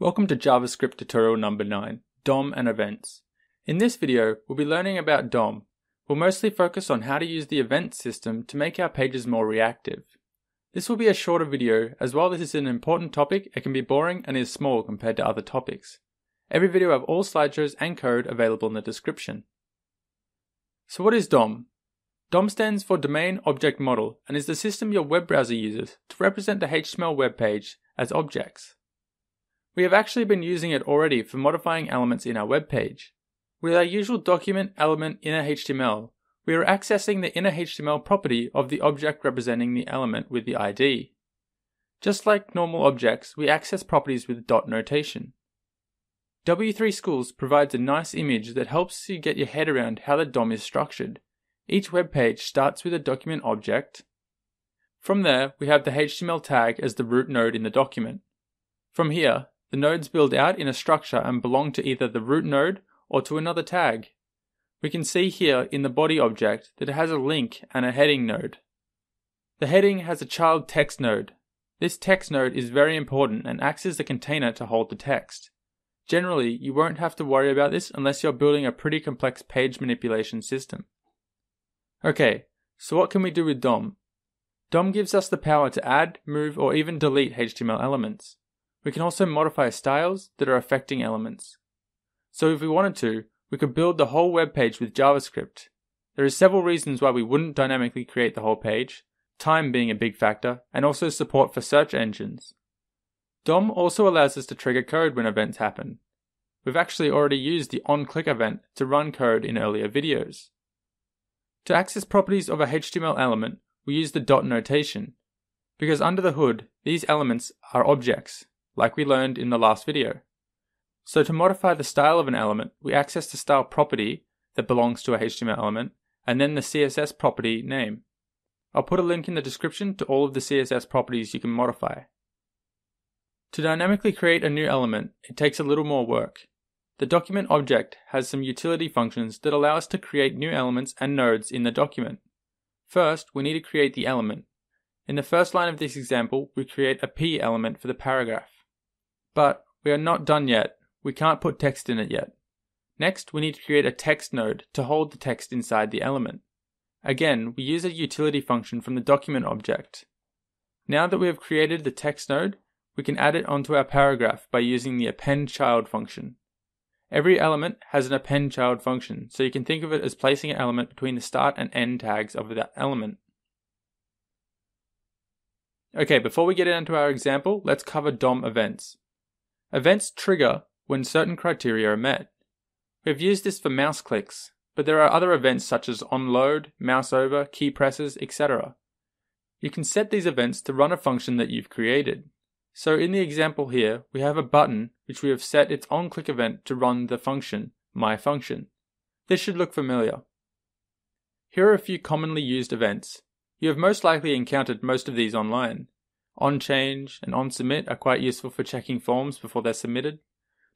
Welcome to JavaScript tutorial number 9, DOM and events. In this video, we'll be learning about DOM. We'll mostly focus on how to use the event system to make our pages more reactive. This will be a shorter video, as while this is an important topic, it can be boring and is small compared to other topics. Every video will have all slideshows and code available in the description. So what is DOM? DOM stands for Domain Object Model and is the system your web browser uses to represent the HTML web page as objects. We have actually been using it already for modifying elements in our web page. With our usual document element inner HTML, we are accessing the inner HTML property of the object representing the element with the ID. Just like normal objects, we access properties with dot notation. W3schools provides a nice image that helps you get your head around how the DOM is structured. Each web page starts with a document object. From there, we have the HTML tag as the root node in the document. From here, the nodes build out in a structure and belong to either the root node or to another tag. We can see here in the body object that it has a link and a heading node. The heading has a child text node. This text node is very important and acts as the container to hold the text. Generally, you won't have to worry about this unless you're building a pretty complex page manipulation system. Okay, so what can we do with DOM? DOM gives us the power to add, move, or even delete HTML elements. We can also modify styles that are affecting elements. So if we wanted to, we could build the whole web page with JavaScript. There are several reasons why we wouldn't dynamically create the whole page, time being a big factor, and also support for search engines. DOM also allows us to trigger code when events happen. We've actually already used the onClick event to run code in earlier videos. To access properties of a HTML element, we use the dot notation, because under the hood, these elements are objects, like we learned in the last video. So to modify the style of an element, we access the style property that belongs to a HTML element, and then the CSS property name. I'll put a link in the description to all of the CSS properties you can modify. To dynamically create a new element, it takes a little more work. The document object has some utility functions that allow us to create new elements and nodes in the document. First, we need to create the element. In the first line of this example, we create a P element for the paragraph. But we are not done yet, we can't put text in it yet. Next, we need to create a text node to hold the text inside the element. Again, we use a utility function from the document object. Now that we have created the text node, we can add it onto our paragraph by using the append child function. Every element has an append child function, so you can think of it as placing an element between the start and end tags of that element. Okay, before we get into our example, let's cover DOM events. Events trigger when certain criteria are met. We've used this for mouse clicks, but there are other events such as onload, mouse over, key presses, etc. You can set these events to run a function that you've created. So in the example here, we have a button which we have set its onClick event to run the function, my function. This should look familiar. Here are a few commonly used events. You have most likely encountered most of these online. OnChange and OnSubmit are quite useful for checking forms before they're submitted,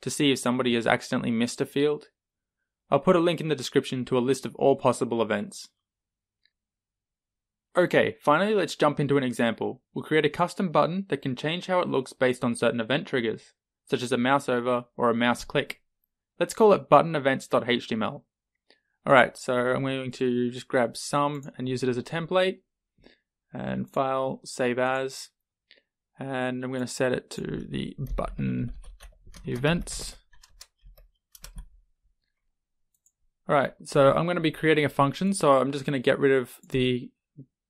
to see if somebody has accidentally missed a field. I'll put a link in the description to a list of all possible events. Okay, finally let's jump into an example. We'll create a custom button that can change how it looks based on certain event triggers, such as a mouse over or a mouse click. Let's call it buttonevents.html. Alright, so I'm going to just grab some and use it as a template, and file, save as. And I'm going to set it to the button events. Alright, so I'm going to be creating a function, so I'm just going to get rid of the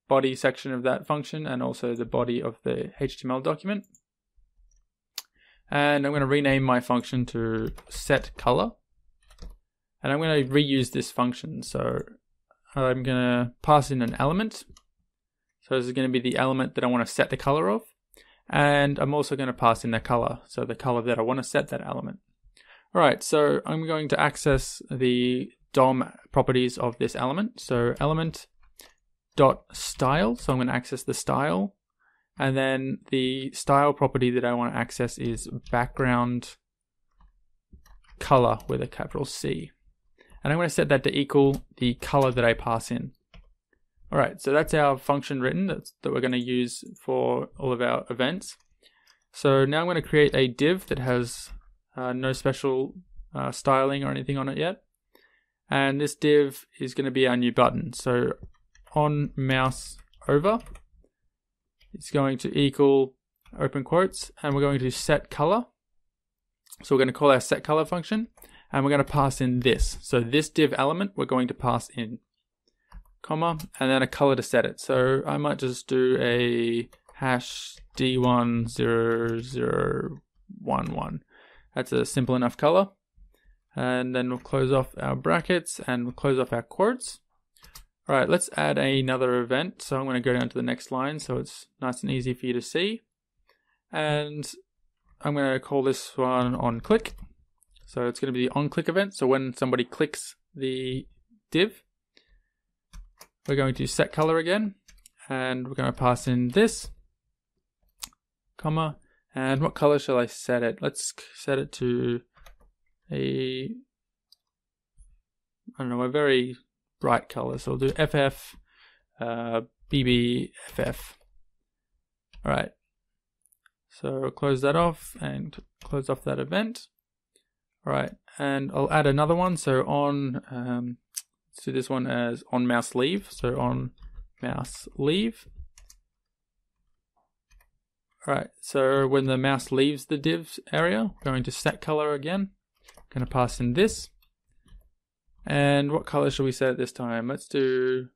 body section of that function and also the body of the HTML document. And I'm going to rename my function to setColor. And I'm going to reuse this function, so I'm going to pass in an element. So this is going to be the element that I want to set the color of. And I'm also going to pass in the color, so the color that I want to set that element. Alright, so I'm going to access the DOM properties of this element. So element.style, so I'm going to access the style. And then the style property that I want to access is background color with a capital C. And I'm going to set that to equal the color that I pass in. Alright, so that's our function written that we're going to use for all of our events. So now I'm going to create a div that has no special styling or anything on it yet. And this div is going to be our new button. So on mouse over, it's going to equal open quotes, and we're going to set color. So we're going to call our set color function, and we're going to pass in this. So this div element we're going to pass in, comma, and then a color to set it. So I might just do a hash D1001. That's a simple enough color. And then we'll close off our brackets and we'll close off our quotes. All right, let's add another event. So I'm going to go down to the next line so it's nice and easy for you to see. And I'm going to call this one on click. So it's going to be the on click event. So when somebody clicks the div, we're going to set color again, and we're going to pass in this, comma, and what color shall I set it? Let's set it to a, I don't know, a very bright color. So we'll do FF, BBFF. All right. So close that off and close off that event. All right. And I'll add another one. So on, let's do this one as on mouse leave. So on mouse leave. All right, so when the mouse leaves the div area, we're going to set color again. I'm going to pass in this. And what color should we set this time? Let's do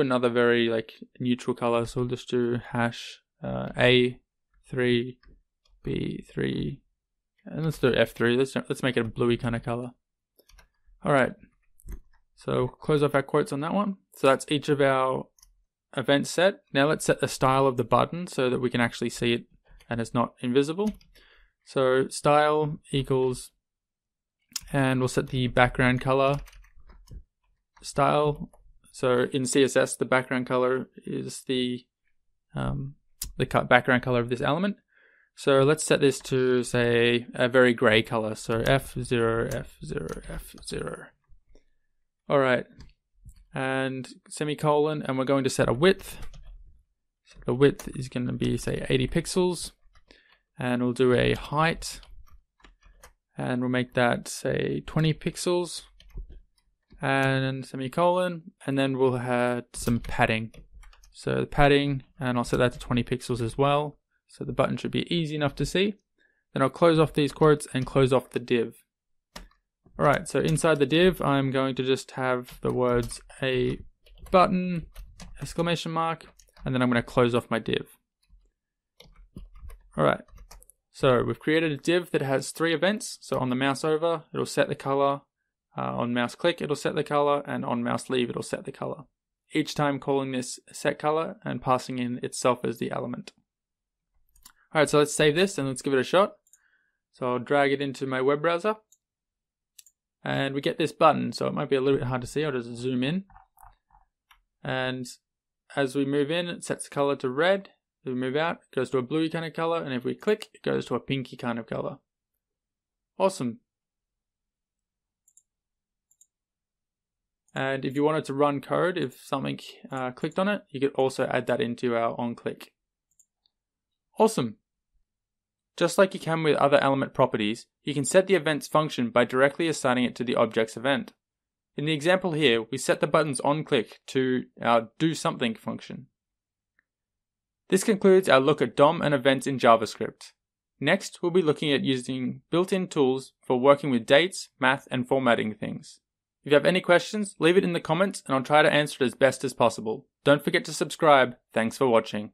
another very like neutral color. So we'll just do hash A3, B3, and let's do F3. Let's make it a bluey kind of color. All right, so close off our quotes on that one. So that's each of our event set. Now let's set the style of the button so that we can actually see it and it's not invisible. So style equals, and we'll set the background color style. So in CSS, the background color is the background color of this element. So let's set this to, say, a very gray color. So F0, F0, F0. All right. And semicolon, and we're going to set a width. So the width is going to be, say, 80 pixels, and we'll do a height, and we'll make that, say, 20 pixels, and semicolon, and then we'll add some padding. So the padding, and I'll set that to 20 pixels as well, so the button should be easy enough to see. Then I'll close off these quotes and close off the div. All right, so inside the div, I'm going to just have the words a button, exclamation mark, and then I'm going to close off my div. All right, so we've created a div that has three events. So on the mouse over, it'll set the color. On mouse click, it'll set the color. And on mouse leave, it'll set the color. Each time calling this set color and passing in itself as the element. All right, so let's save this and let's give it a shot. So I'll drag it into my web browser. And we get this button, so it might be a little bit hard to see. I'll just zoom in. And as we move in, it sets the color to red. As we move out, it goes to a bluey kind of color. And if we click, it goes to a pinky kind of color. Awesome. And if you wanted to run code, if something clicked on it, you could also add that into our on-click. Awesome. Just like you can with other element properties, you can set the event's function by directly assigning it to the object's event. In the example here, we set the button's onClick to our do something function. This concludes our look at DOM and events in JavaScript. Next, we'll be looking at using built-in tools for working with dates, math, and formatting things. If you have any questions, leave it in the comments and I'll try to answer it as best as possible. Don't forget to subscribe. Thanks for watching.